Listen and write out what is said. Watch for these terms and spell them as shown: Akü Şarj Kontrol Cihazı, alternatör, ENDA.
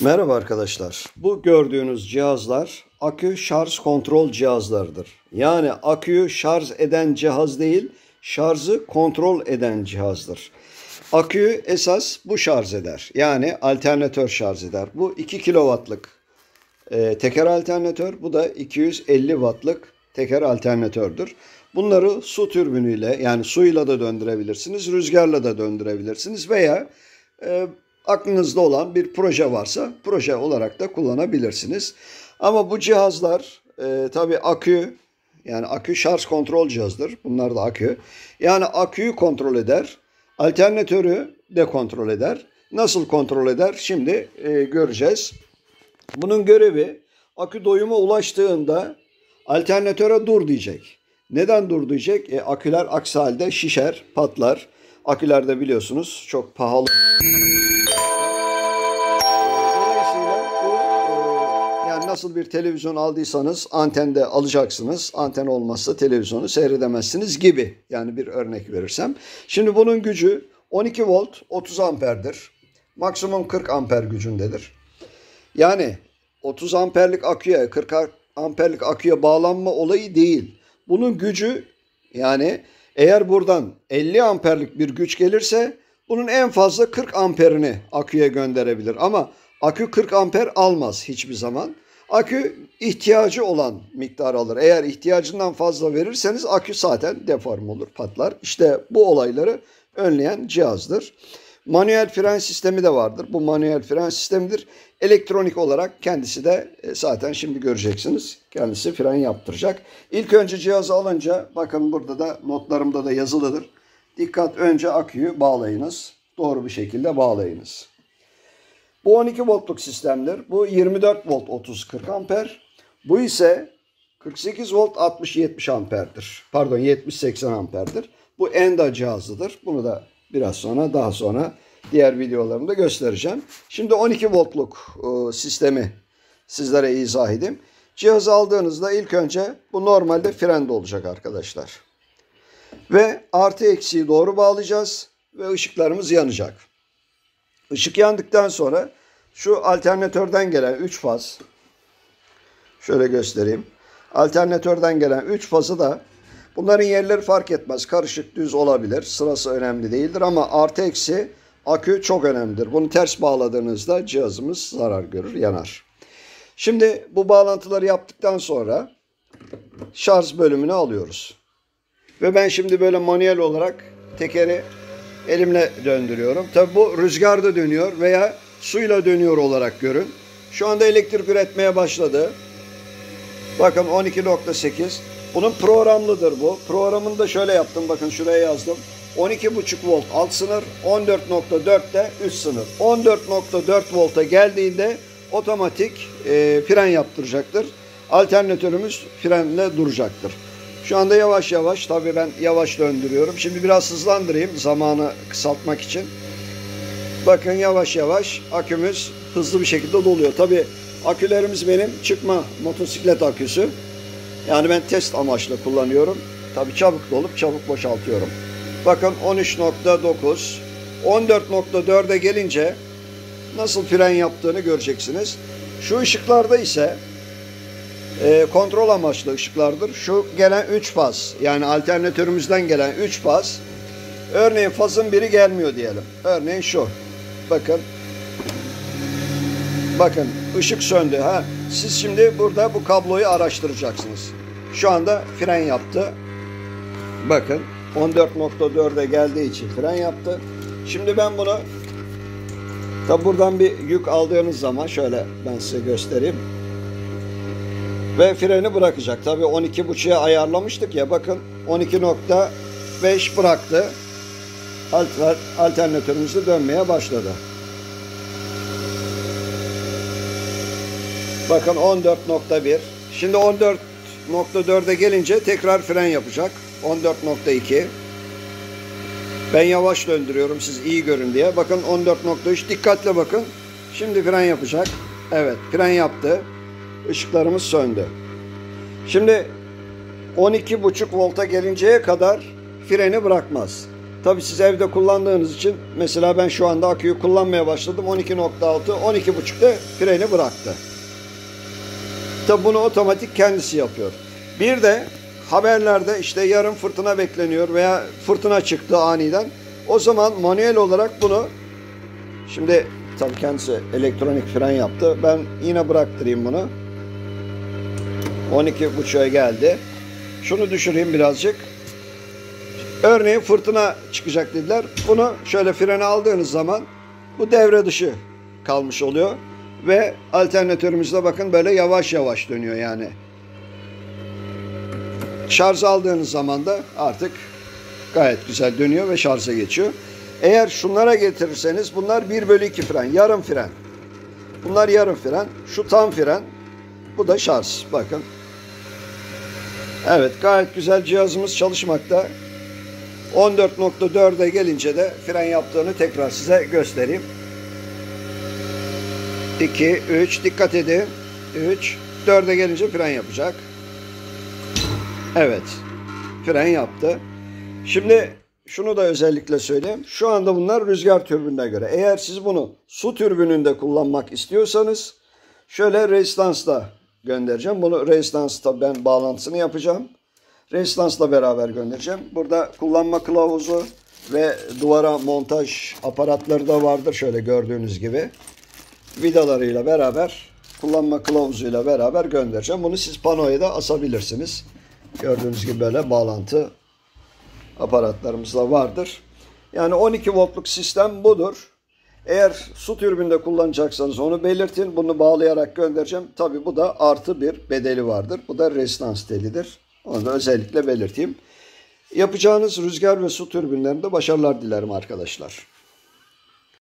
Merhaba arkadaşlar. Bu gördüğünüz cihazlar akü şarj kontrol cihazlarıdır. Yani aküyü şarj eden cihaz değil, şarjı kontrol eden cihazdır. Aküyü esas bu şarj eder. Yani alternatör şarj eder. Bu 2 kW'lık teker alternatör. Bu da 250 Watt'lık teker alternatördür. Bunları su türbiniyle, yani suyla da döndürebilirsiniz, rüzgarla da döndürebilirsiniz veya aklınızda olan bir proje varsa proje olarak da kullanabilirsiniz. Ama bu cihazlar tabii akü, yani akü şarj kontrol cihazıdır. Bunlar da akü. Yani aküyü kontrol eder. Alternatörü de kontrol eder. Nasıl kontrol eder? Şimdi göreceğiz. Bunun görevi, akü doyuma ulaştığında alternatöre dur diyecek. Neden dur diyecek? Aküler aksi halde şişer, patlar. Aküler de biliyorsunuz çok pahalı. Nasıl bir televizyon aldıysanız antende alacaksınız. Anten olmazsa televizyonu seyredemezsiniz gibi. Yani bir örnek verirsem. Şimdi bunun gücü 12 volt 30 amperdir. Maksimum 40 amper gücündedir. Yani 30 amperlik aküye 40 amperlik aküye bağlanma olayı değil. Bunun gücü, yani eğer buradan 50 amperlik bir güç gelirse bunun en fazla 40 amperini aküye gönderebilir. Ama akü 40 amper almaz hiçbir zaman. Akü ihtiyacı olan miktar alır. Eğer ihtiyacından fazla verirseniz akü zaten deform olur, patlar. İşte bu olayları önleyen cihazdır. Manuel fren sistemi de vardır. Bu manuel fren sistemidir. Elektronik olarak kendisi de zaten şimdi göreceksiniz. Kendisi fren yaptıracak. İlk önce cihazı alınca, bakın burada da notlarımda da yazılıdır. Dikkat, önce aküyü bağlayınız. Doğru bir şekilde bağlayınız. Bu 12 voltluk sistemdir. Bu 24 volt 30-40 amper. Bu ise 48 volt 60-70 amperdir. Pardon, 70-80 amperdir. Bu ENDA cihazıdır. Bunu da biraz sonra, daha sonra diğer videolarımda göstereceğim. Şimdi 12 voltluk sistemi sizlere izah edeyim. Cihazı aldığınızda ilk önce bu normalde frende olacak arkadaşlar. Ve artı eksiği doğru bağlayacağız ve ışıklarımız yanacak. Işık yandıktan sonra şu alternatörden gelen 3 faz, şöyle göstereyim. Alternatörden gelen 3 fazı da, bunların yerleri fark etmez. Karışık, düz olabilir. Sırası önemli değildir ama artı eksi akü çok önemlidir. Bunu ters bağladığınızda cihazımız zarar görür, yanar. Şimdi bu bağlantıları yaptıktan sonra şarj bölümünü alıyoruz. Ve ben şimdi böyle manuel olarak tekeri elimle döndürüyorum. Tabi bu rüzgarda dönüyor veya suyla dönüyor olarak görün. Şu anda elektrik üretmeye başladı. Bakın 12.8. Bunun programlıdır bu. Programını da şöyle yaptım. Bakın şuraya yazdım. 12.5 volt alt sınır. 14.4 de üst sınır. 14.4 volta geldiğinde otomatik fren yaptıracaktır. Alternatörümüz frenle duracaktır. Şu anda yavaş yavaş, tabii ben yavaş döndürüyorum. Şimdi biraz hızlandırayım zamanı kısaltmak için. Bakın yavaş yavaş akümüz hızlı bir şekilde doluyor. Tabii akülerimiz benim çıkma motosiklet aküsü. Yani ben test amaçlı kullanıyorum. Tabii çabuk dolup çabuk boşaltıyorum. Bakın 13.9, 14.4'e gelince nasıl fren yaptığını göreceksiniz. Şu ışıklarda ise kontrol amaçlı ışıklardır. Şu gelen 3 faz, yani alternatörümüzden gelen 3 faz. Örneğin fazın biri gelmiyor diyelim. Örneğin şu. Bakın. Bakın ışık söndü. Ha. Siz şimdi burada bu kabloyu araştıracaksınız. Şu anda fren yaptı. Bakın 14.4'e geldiği için fren yaptı. Şimdi ben bunu tabi buradan bir yük aldığınız zaman şöyle ben size göstereyim. Ve freni bırakacak. Tabii 12.5'ya ayarlamıştık ya. Bakın 12.5 bıraktı. Alternatörümüz de dönmeye başladı. Bakın 14.1. Şimdi 14.4'e gelince tekrar fren yapacak. 14.2. Ben yavaş döndürüyorum siz iyi görün diye. Bakın 14.3. Dikkatle bakın. Şimdi fren yapacak. Evet, fren yaptı. Işıklarımız söndü. Şimdi 12.5 volta gelinceye kadar freni bırakmaz. Tabii siz evde kullandığınız için, mesela ben şu anda aküyü kullanmaya başladım. 12.6, 12.5'te freni bıraktı. Tabii bunu otomatik kendisi yapıyor. Bir de haberlerde işte yarın fırtına bekleniyor veya fırtına çıktı aniden. O zaman manuel olarak bunu, şimdi tabii kendisi elektronik fren yaptı. Ben yine bıraktırayım bunu. 12.5'a geldi. Şunu düşüreyim birazcık. Örneğin fırtına çıkacak dediler. Bunu şöyle frene aldığınız zaman bu devre dışı kalmış oluyor. Ve alternatörümüzde bakın böyle yavaş yavaş dönüyor yani. Şarj aldığınız zaman da artık gayet güzel dönüyor ve şarja geçiyor. Eğer şunlara getirirseniz bunlar 1/2 fren, yarım fren. Bunlar yarım fren, şu tam fren, bu da şarj. Bakın. Evet, gayet güzel cihazımız çalışmakta. 14.4'e gelince de fren yaptığını tekrar size göstereyim. 2, 3, dikkat edin. 3, 4'e gelince fren yapacak. Evet, fren yaptı. Şimdi şunu da özellikle söyleyeyim. Şu anda bunlar rüzgar türbününe göre. Eğer siz bunu su türbününde kullanmak istiyorsanız şöyle rezistansla göndereceğim. Bunu rezistansla ben bağlantısını yapacağım. Rezistansla beraber göndereceğim. Burada kullanma kılavuzu ve duvara montaj aparatları da vardır. Şöyle gördüğünüz gibi vidalarıyla beraber, kullanma kılavuzuyla beraber göndereceğim. Bunu siz panoya da asabilirsiniz. Gördüğünüz gibi böyle bağlantı aparatlarımız da vardır. Yani 12 voltluk sistem budur. Eğer su türbünde kullanacaksanız onu belirtin. Bunu bağlayarak göndereceğim. Tabii bu da artı bir bedeli vardır. Bu da rezistans telidir. Onu da özellikle belirteyim. Yapacağınız rüzgar ve su türbinlerinde başarılar dilerim arkadaşlar.